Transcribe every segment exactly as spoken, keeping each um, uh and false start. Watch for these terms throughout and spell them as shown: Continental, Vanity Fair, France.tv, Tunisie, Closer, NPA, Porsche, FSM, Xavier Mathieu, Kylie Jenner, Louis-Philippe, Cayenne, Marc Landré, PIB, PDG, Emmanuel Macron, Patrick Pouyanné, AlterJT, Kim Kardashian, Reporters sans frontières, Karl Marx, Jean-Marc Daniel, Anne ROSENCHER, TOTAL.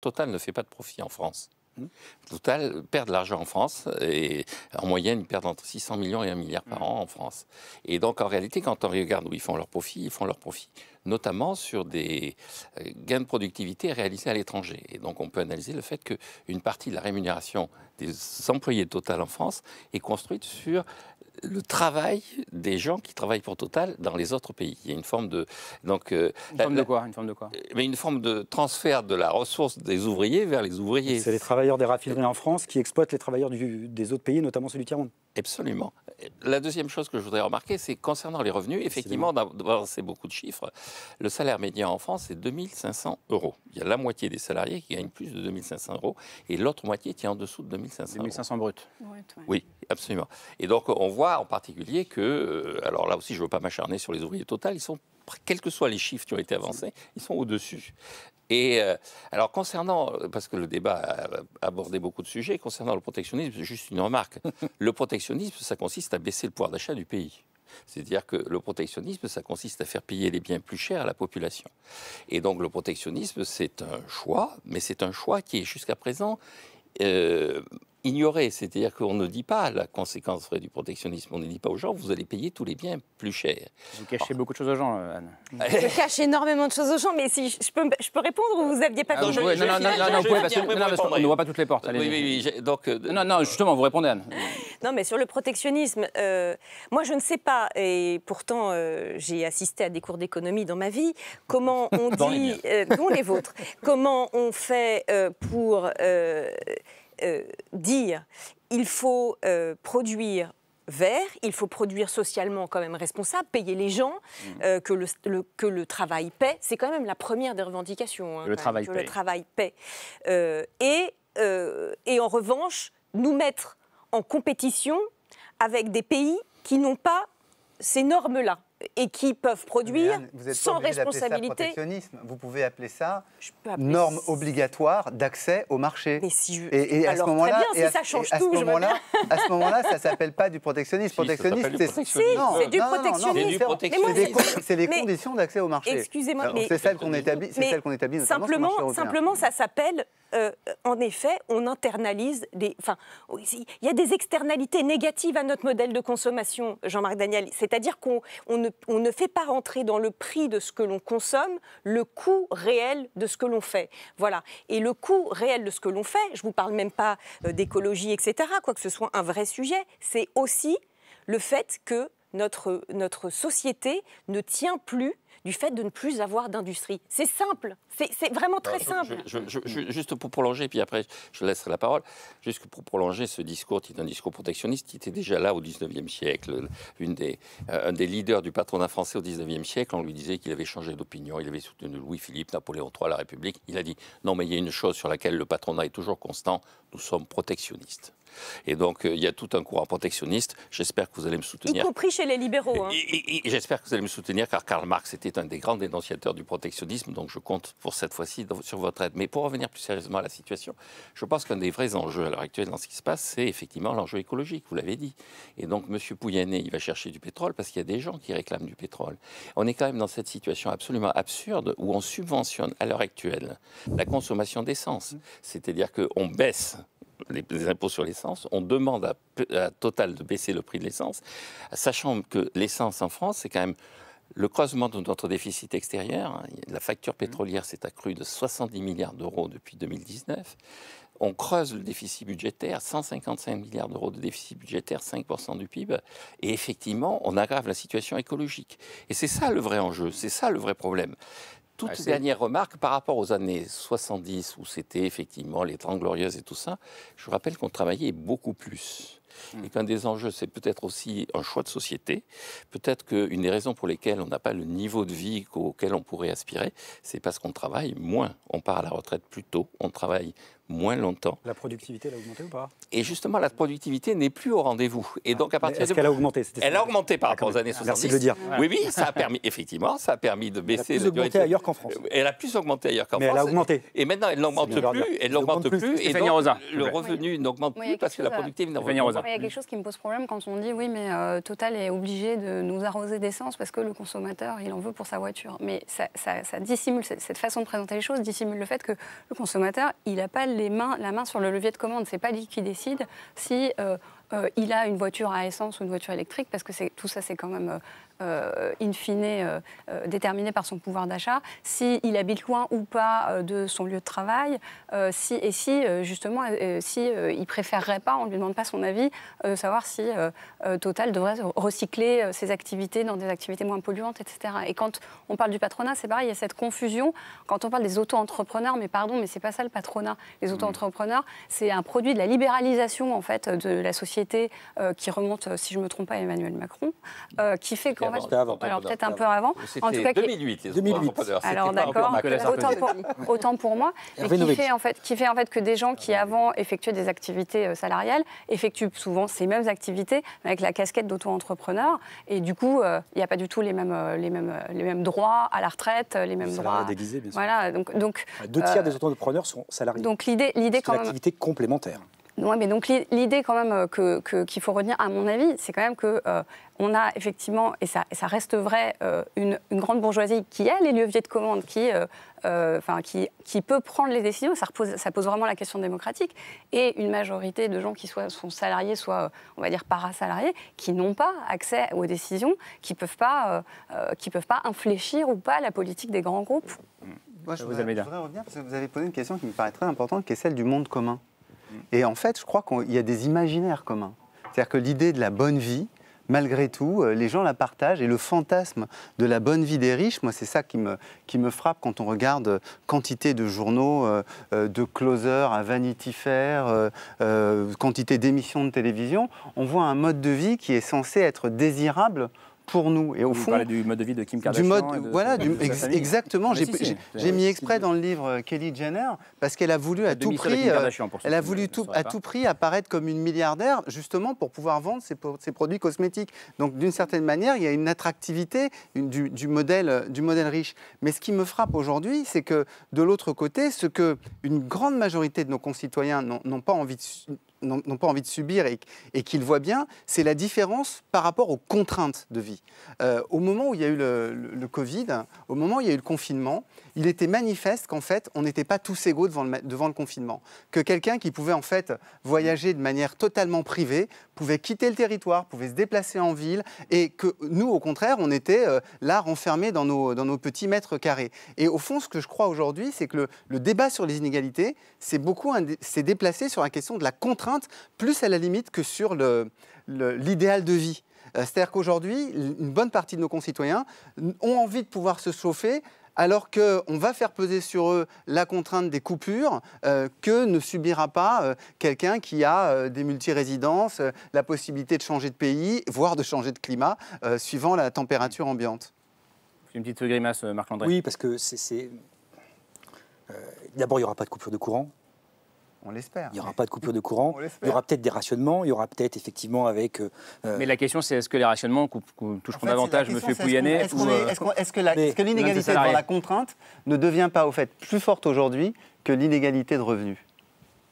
Total ne fait pas de profit en France. Total perd de l'argent en France, et en moyenne, ils perdent entre six cents millions et un milliard par an en France. Et donc, en réalité, quand on regarde où ils font leurs profits, ils font leurs profits, notamment sur des gains de productivité réalisés à l'étranger. Et donc, on peut analyser le fait qu'une partie de la rémunération des employés de Total en France est construite sur le travail des gens qui travaillent pour Total dans les autres pays. Il y a une forme de... Donc, euh, une, la, forme de quoi, une forme de quoi mais une forme de transfert de la ressource des ouvriers vers les ouvriers. C'est les travailleurs des raffineries en France qui exploitent les travailleurs du, des autres pays, notamment celui du tiers-monde. Absolument. La deuxième chose que je voudrais remarquer, c'est concernant les revenus, effectivement, c'est beaucoup de chiffres. Le salaire médian en France, c'est deux mille cinq cents euros. Il y a la moitié des salariés qui gagnent plus de deux mille cinq cents euros et l'autre moitié qui est en dessous de deux mille cinq cents euros. deux mille cinq cents brut. Ouais, ouais. Oui, absolument. Et donc, on voit en particulier que, alors là aussi, je ne veux pas m'acharner sur les ouvriers Total, ils sont, quels que soient les chiffres qui ont été avancés, ils sont au-dessus. Et euh, alors concernant, parce que le débat a abordé beaucoup de sujets, concernant le protectionnisme, juste une remarque. Le protectionnisme, ça consiste à baisser le pouvoir d'achat du pays. C'est-à-dire que le protectionnisme, ça consiste à faire payer les biens plus chers à la population. Et donc le protectionnisme, c'est un choix, mais c'est un choix qui est jusqu'à présent... Euh, ignoré, c'est-à-dire qu'on ne dit pas la conséquence du protectionnisme, on ne dit pas aux gens, vous allez payer tous les biens plus chers. Vous cachez Alors... beaucoup de choses aux gens, Anne. Je cache énormément de choses aux gens, mais si je peux, je peux répondre ou vous n'aviez pas ah, tout je... Non, je... non, non, non, non, vous pouvez, parce que on ne voit pas toutes les portes. Oui, oui, oui. Donc, euh, non, non, justement, vous répondez, Anne. Non, mais sur le protectionnisme, euh, moi, je ne sais pas, et pourtant, euh, j'ai assisté à des cours d'économie dans ma vie, comment on dit, euh, dont les vôtres, comment on fait euh, pour... Euh, Euh, dire il faut euh, produire vert, il faut produire socialement quand même responsable, payer les gens, euh, que, le, le, que le travail paie, c'est quand même la première des revendications. Hein, le, travail même, que le travail paie. Euh, et, euh, et en revanche, nous mettre en compétition avec des pays qui n'ont pas ces normes-là et qui peuvent produire vous êtes sans responsabilité. Ça vous pouvez appeler ça norme si... obligatoire d'accès au marché. Mais si je... et, et à alors, ce moment-là, si à, à ce moment-là, moment ça ne s'appelle pas du protectionnisme. Protectionnisme, c'est du protectionnisme. C'est les conditions d'accès au marché. Excusez-moi, c'est celle qu'on établit. C'est celle qu'on établit. Simplement, simplement, ça s'appelle. Euh, en effet, on internalise des... Enfin, il y a des externalités négatives à notre modèle de consommation, Jean-Marc Daniel. C'est-à-dire qu'on on ne, on ne fait pas rentrer dans le prix de ce que l'on consomme le coût réel de ce que l'on fait. Voilà. Et le coût réel de ce que l'on fait, je ne vous parle même pas d'écologie, et cetera, quoi que ce soit un vrai sujet, c'est aussi le fait que notre, notre société ne tient plus du fait de ne plus avoir d'industrie. C'est simple, c'est vraiment très simple. Je, je, je, juste pour prolonger, puis après je laisserai la parole, juste pour prolonger ce discours qui est un discours protectionniste qui était déjà là au dix-neuvième siècle. Une des, euh, un des leaders du patronat français au dix-neuvième siècle, on lui disait qu'il avait changé d'opinion, il avait soutenu Louis-Philippe, Napoléon trois, la République. Il a dit non mais il y a une chose sur laquelle le patronat est toujours constant, nous sommes protectionnistes. Et donc, il euh, y a tout un courant protectionniste. J'espère que vous allez me soutenir. Y compris chez les libéraux. Hein. J'espère que vous allez me soutenir, car Karl Marx était un des grands dénonciateurs du protectionnisme. Donc, je compte pour cette fois-ci sur votre aide. Mais pour revenir plus sérieusement à la situation, je pense qu'un des vrais enjeux à l'heure actuelle dans ce qui se passe, c'est effectivement l'enjeu écologique, vous l'avez dit. Et donc, M. Pouyanné, il va chercher du pétrole parce qu'il y a des gens qui réclament du pétrole. On est quand même dans cette situation absolument absurde où on subventionne à l'heure actuelle la consommation d'essence. C'est-à-dire qu'on baisse les impôts sur l'essence, on demande à, à Total de baisser le prix de l'essence, sachant que l'essence en France, c'est quand même le creusement de notre déficit extérieur. La facture pétrolière s'est accrue de soixante-dix milliards d'euros depuis deux mille dix-neuf. On creuse le déficit budgétaire, cent cinquante-cinq milliards d'euros de déficit budgétaire, cinq pour cent du P I B, et effectivement, on aggrave la situation écologique. Et c'est ça le vrai enjeu, c'est ça le vrai problème. Toute ah, dernière remarque par rapport aux années soixante-dix, où c'était effectivement les trente glorieuses et tout ça, je vous rappelle qu'on travaillait beaucoup plus. Mmh. Et qu'un des enjeux, c'est peut-être aussi un choix de société. Peut-être qu'une des raisons pour lesquelles on n'a pas le niveau de vie auquel on pourrait aspirer, c'est parce qu'on travaille moins. On part à la retraite plus tôt, on travaille moins longtemps. La productivité, elle a augmenté ou pas? Et justement, la productivité n'est plus au rendez-vous. Et ah, donc, à partir de... qu'elle a augmenté. Elle a augmenté par rapport aux années soixante-dix. Merci de le dire. Oui, oui, ça a permis, effectivement, ça a permis de baisser... Elle a plus augmenté ailleurs qu'en France. Elle a plus augmenté ailleurs qu'en France. Mais elle a augmenté. Et maintenant, elle n'augmente plus, elle n'augmente plus. Et donc, le revenu n'augmente plus parce que la productivité n'augmente plus. Il y a quelque chose qui me pose problème quand on dit, oui, mais euh, Total est obligé de nous arroser d'essence parce que le consommateur, il en veut pour sa voiture. Mais ça, ça, ça dissimule, cette façon de présenter les choses dissimule le fait que le consommateur, il n'a pas les mains, la main sur le levier de commande. C'est pas lui qui décide si euh, euh, il a une voiture à essence ou une voiture électrique, parce que tout ça, c'est quand même euh, in fine euh, euh, déterminé par son pouvoir d'achat. S'il habite loin ou pas euh, de son lieu de travail, euh, si, et si, euh, justement, euh, si, euh, il préférerait pas, on ne lui demande pas son avis, euh, savoir si euh, euh, Total devrait recycler euh, ses activités dans des activités moins polluantes, et cetera. Et quand on parle du patronat, c'est pareil, il y a cette confusion. Quand on parle des auto-entrepreneurs, mais pardon, mais c'est pas ça le patronat. Les auto-entrepreneurs, c'est un produit de la libéralisation, en fait, de la société euh, qui remonte, si je ne me trompe pas, à Emmanuel Macron, euh, qui fait qu'en fait... Avant, alors peut-être un peu avant. En tout cas, deux mille huit, les auto-entrepreneurs. Alors d'accord, autant pour, autant pour moi. Mais qui fait, en fait, qui fait en fait que des gens qui, avant, effectuaient des activités salariales, effectuent souvent ces mêmes activités avec la casquette d'auto-entrepreneur. Et du coup, il euh, n'y a pas du tout les mêmes, les, mêmes, les mêmes droits à la retraite, les mêmes droits... déguisés, bien sûr. Voilà, donc... donc Deux tiers euh, des auto-entrepreneurs sont salariés. Donc l'idée, l'idée quand même... C'est une activité complémentaire. Ouais, mais donc l'idée quand même que, que, qu'il faut retenir, à mon avis, c'est quand même que... Euh, on a effectivement, et ça, et ça reste vrai, euh, une, une grande bourgeoisie qui a les leviers de commande, qui, euh, euh, enfin, qui, qui peut prendre les décisions, ça, repose, ça pose vraiment la question démocratique, et une majorité de gens qui soit, sont salariés, soit, on va dire, parasalariés, qui n'ont pas accès aux décisions, qui ne peuvent pas, euh, qui peuvent pas infléchir ou pas la politique des grands groupes. Moi, je, voudrais, je voudrais revenir, parce que vous avez posé une question qui me paraît très importante, qui est celle du monde commun. Et en fait, je crois qu'il y a des imaginaires communs. C'est-à-dire que l'idée de la bonne vie, malgré tout, les gens la partagent, et le fantasme de la bonne vie des riches, moi c'est ça qui me, qui me frappe quand on regarde quantité de journaux, euh, de Closer à Vanity Fair, euh, euh, quantité d'émissions de télévision, on voit un mode de vie qui est censé être désirable pour nous. Et au Vous fond, du mode de vie de Kim Kardashian. Du mode, de, voilà, de, de ex, exactement. J'ai si, si, mis exprès dans le livre Kylie Jenner parce qu'elle a voulu à tout prix, euh, elle a voulu tout, à tout prix apparaître comme une milliardaire, justement pour pouvoir vendre ses, ses produits cosmétiques. Donc, d'une certaine manière, il y a une attractivité une, du, du modèle, du modèle riche. Mais ce qui me frappe aujourd'hui, c'est que de l'autre côté, ce que une grande majorité de nos concitoyens n'ont pas envie de n'ont pas envie de subir et, et qu'ils voient bien, c'est la différence par rapport aux contraintes de vie. Euh, au moment où il y a eu le, le, le Covid, au moment où il y a eu le confinement, il était manifeste qu'en fait, on n'était pas tous égaux devant le, devant le confinement. Que quelqu'un qui pouvait en fait voyager de manière totalement privée, pouvait quitter le territoire, pouvait se déplacer en ville, et que nous, au contraire, on était euh, là renfermés dans nos, dans nos petits mètres carrés. Et au fond, ce que je crois aujourd'hui, c'est que le, le débat sur les inégalités s'est beaucoup s'est déplacé sur la question de la contrainte, plus à la limite que sur le, le, l'idéal de vie. Euh, c'est-à-dire qu'aujourd'hui, une bonne partie de nos concitoyens ont envie de pouvoir se chauffer, alors qu'on va faire peser sur eux la contrainte des coupures euh, que ne subira pas euh, quelqu'un qui a euh, des multirésidences, euh, la possibilité de changer de pays, voire de changer de climat, euh, suivant la température ambiante. Une petite grimace, Marc Landré. Oui, parce que c'est... Euh, d'abord, il n'y aura pas de coupure de courant. On l'espère. Il n'y aura pas de coupure de courant. Il y aura peut-être des rationnements. Il y aura peut-être effectivement avec. Euh... Mais la question, c'est est-ce que les rationnements toucheront en fait, davantage M. Pouyanné Est-ce ou... est qu est que, que l'inégalité devant la contrainte ne devient pas au fait plus forte aujourd'hui que l'inégalité de revenus?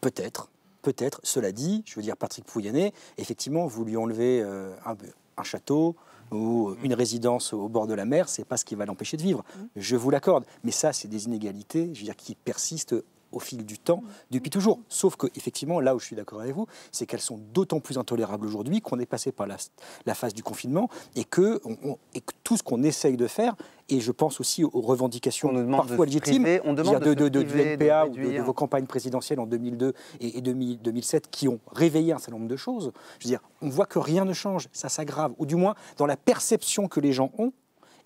Peut-être, peut-être. Cela dit, je veux dire, Patrick Pouyanné, effectivement, vous lui enlevez euh, un, un château ou une résidence au bord de la mer, c'est pas ce qui va l'empêcher de vivre. Je vous l'accorde. Mais ça, c'est des inégalités, je veux dire, qui persistent au fil du temps, depuis toujours. Sauf que, effectivement, là où je suis d'accord avec vous, c'est qu'elles sont d'autant plus intolérables aujourd'hui qu'on est passé par la, la phase du confinement et que, on, on, et que tout ce qu'on essaye de faire, et je pense aussi aux revendications parfois légitimes, on demande de, de, de, du N P A ou de, de vos campagnes présidentielles en deux mille deux et, et deux mille sept qui ont réveillé un certain nombre de choses. Je veux dire, on voit que rien ne change, ça s'aggrave, ou du moins dans la perception que les gens ont,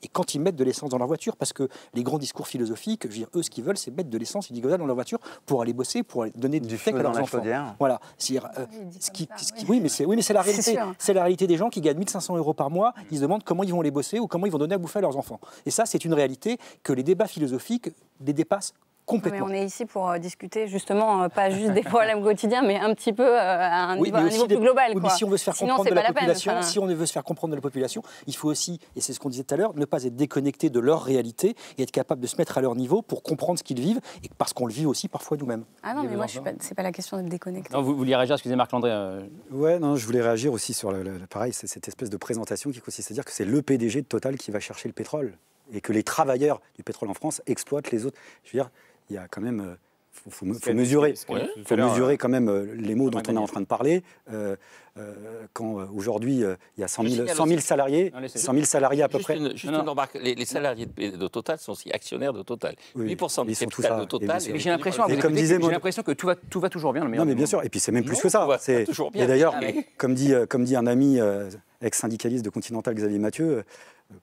et quand ils mettent de l'essence dans leur voiture, parce que les grands discours philosophiques, je veux dire, eux, ce qu'ils veulent, c'est mettre de l'essence indigosale dans leur voiture pour aller bosser, pour aller donner du fric à leurs enfants. Voilà. C'est-à-dire, euh, ce qui, ce qui, oui, mais c'est oui, mais c'est la réalité. C'est la réalité des gens qui gagnent mille cinq cents euros par mois. Ils se demandent comment ils vont aller bosser ou comment ils vont donner à bouffer à leurs enfants. Et ça, c'est une réalité que les débats philosophiques les dépassent Complètement. Mais on est ici pour discuter justement, pas juste des problèmes quotidiens, mais un petit peu à un oui, niveau, un niveau des... plus global. Oui, quoi. Mais si on veut se faire Sinon, comprendre de la, la population, peine, si on veut se faire comprendre de la population, il faut aussi, et c'est ce qu'on disait tout à l'heure, ne pas être déconnecté de leur réalité et être capable de se mettre à leur niveau pour comprendre ce qu'ils vivent, et parce qu'on le vit aussi parfois nous-mêmes. Ah non, mais moi, c'est pas la question d'être déconnecté. Non, vous vouliez réagir, excusez Marc Landré. Euh... Ouais, non, je voulais réagir aussi sur le, le, pareil, c'est cette espèce de présentation qui consiste à dire que c'est le P D G de Total qui va chercher le pétrole et que les travailleurs du pétrole en France exploitent les autres. Je veux dire, il y a quand même, faut, faut, faut mesurer, faut mesurer quand même les mots dont on est en train de parler. Euh, euh, quand aujourd'hui euh, il y a cent mille salariés, cent mille salariés à peu près. Une, juste non, une remarque, les, les salariés de, de Total sont aussi actionnaires de Total. Oui, huit pour cent du capital de Total. J'ai l'impression, j'ai l'impression que tout va, tout va toujours bien. Le meilleur non, mais bien sûr. Et puis c'est même plus que ça. C'est toujours bien. Et d'ailleurs, comme dit, comme dit un ami euh, ex-syndicaliste de Continental, Xavier Mathieu,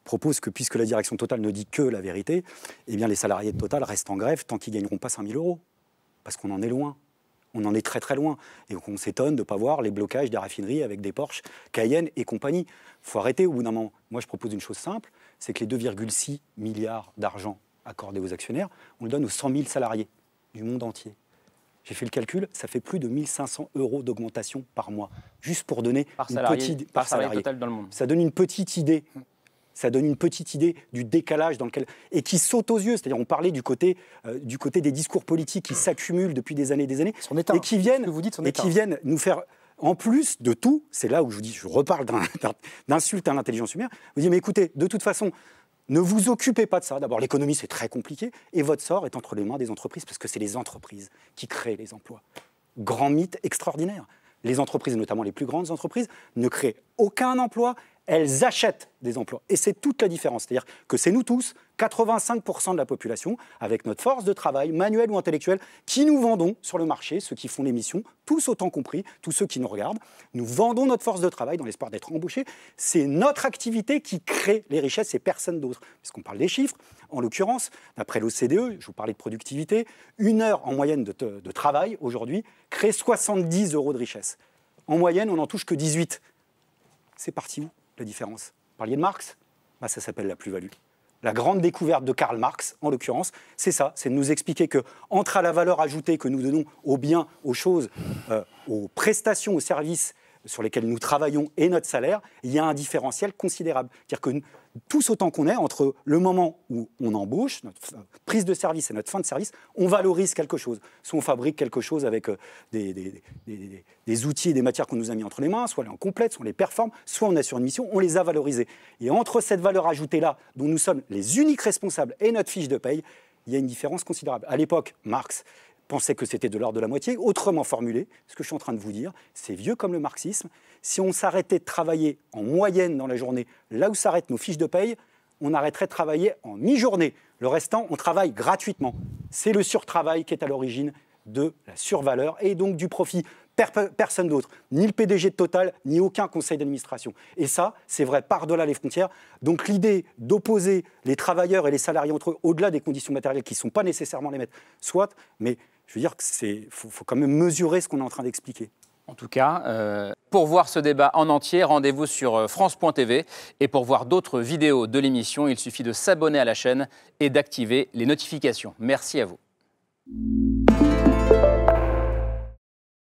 propose que puisque la direction Total ne dit que la vérité, eh bien les salariés de Total restent en grève tant qu'ils ne gagneront pas cinq mille euros. Parce qu'on en est loin. On en est très très loin. Et on s'étonne de ne pas voir les blocages des raffineries avec des Porsche, Cayenne et compagnie. Il faut arrêter au bout d'un moment. Moi je propose une chose simple, c'est que les deux virgule six milliards d'argent accordés aux actionnaires, on le donne aux cent mille salariés du monde entier. J'ai fait le calcul, ça fait plus de mille cinq cents euros d'augmentation par mois. Juste pour donner par une salarié, petite... Par salarié, salarié. Total dans le monde. Ça donne une petite idée... Ça donne une petite idée du décalage dans lequel... Et qui saute aux yeux. C'est-à-dire, on parlait du côté, euh, du côté des discours politiques qui s'accumulent depuis des années et des années. Son état, et qui viennent, vous dites son et état. Qui viennent nous faire... En plus de tout, c'est là où je vous dis, je reparle d'insultes à l'intelligence humaine. Vous dites, mais écoutez, de toute façon, ne vous occupez pas de ça. D'abord, l'économie, c'est très compliqué. Et votre sort est entre les mains des entreprises, parce que c'est les entreprises qui créent les emplois. Grand mythe extraordinaire. Les entreprises, notamment les plus grandes entreprises, ne créent aucun emploi. Elles achètent des emplois. Et c'est toute la différence. C'est-à-dire que c'est nous tous, quatre-vingt-cinq pour cent de la population, avec notre force de travail, manuelle ou intellectuelle, qui nous vendons sur le marché, ceux qui font l'émission, tous autant compris, tous ceux qui nous regardent. Nous vendons notre force de travail dans l'espoir d'être embauchés. C'est notre activité qui crée les richesses et personne d'autre. Puisqu'on parle des chiffres, en l'occurrence, d'après l'O C D E, je vous parlais de productivité, une heure en moyenne de, de travail, aujourd'hui, crée soixante-dix euros de richesse. En moyenne, on n'en touche que dix-huit. C'est parti où ? La différence. Vous parliez de Marx, bah, ça s'appelle la plus-value. La grande découverte de Karl Marx, en l'occurrence, c'est ça, c'est de nous expliquer que entre à la valeur ajoutée que nous donnons aux biens, aux choses, euh, aux prestations, aux services sur lesquels nous travaillons et notre salaire, il y a un différentiel considérable. C'est-à-dire que nous, tous autant qu'on est, entre le moment où on embauche, notre prise de service et notre fin de service, on valorise quelque chose. Soit on fabrique quelque chose avec des, des, des, des outils et des matières qu'on nous a mis entre les mains, soit on les complète, soit on les performe, soit on est sur une mission, on les a valorisés. Et entre cette valeur ajoutée-là, dont nous sommes les uniques responsables, et notre fiche de paye, il y a une différence considérable. À l'époque, Marx pensait que c'était de l'ordre de la moitié. Autrement formulé, ce que je suis en train de vous dire, c'est vieux comme le marxisme. Si on s'arrêtait de travailler en moyenne dans la journée, là où s'arrêtent nos fiches de paye, on arrêterait de travailler en mi-journée. Le restant, on travaille gratuitement. C'est le surtravail qui est à l'origine de la survaleur et donc du profit. Personne d'autre, ni le P D G de Total, ni aucun conseil d'administration. Et ça, c'est vrai par-delà les frontières. Donc l'idée d'opposer les travailleurs et les salariés entre eux, au-delà des conditions matérielles qui ne sont pas nécessairement les maîtres, soit, mais... Je veux dire qu'il faut, faut quand même mesurer ce qu'on est en train d'expliquer. En tout cas, euh, pour voir ce débat en entier, rendez-vous sur France point T V. Et pour voir d'autres vidéos de l'émission, il suffit de s'abonner à la chaîne et d'activer les notifications. Merci à vous.